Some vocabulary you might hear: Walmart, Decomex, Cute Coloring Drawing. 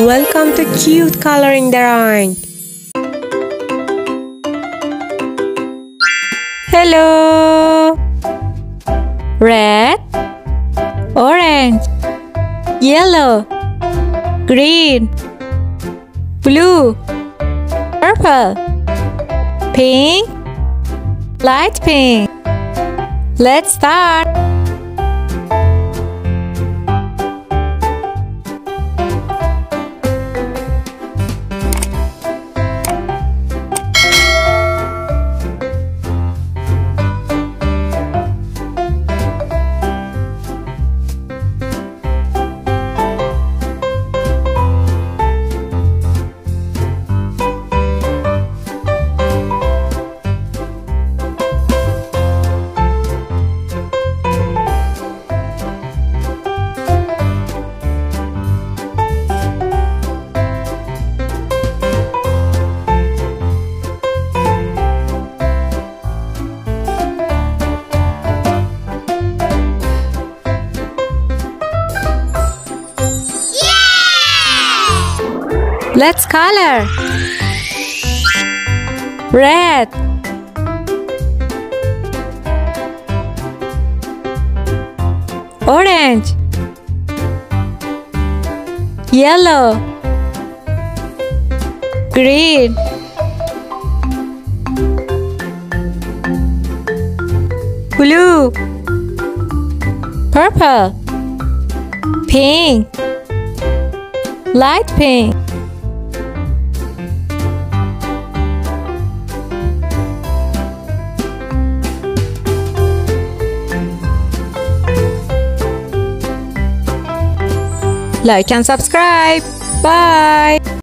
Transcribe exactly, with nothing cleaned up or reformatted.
Welcome to Cute Coloring Drawing! Hello! Red, orange, yellow, green, blue, purple, pink, light pink. Let's start! Let's color. Red, orange, yellow, green, blue, purple, pink, light pink. Like and subscribe. Bye.